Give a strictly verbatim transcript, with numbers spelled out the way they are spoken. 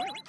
What?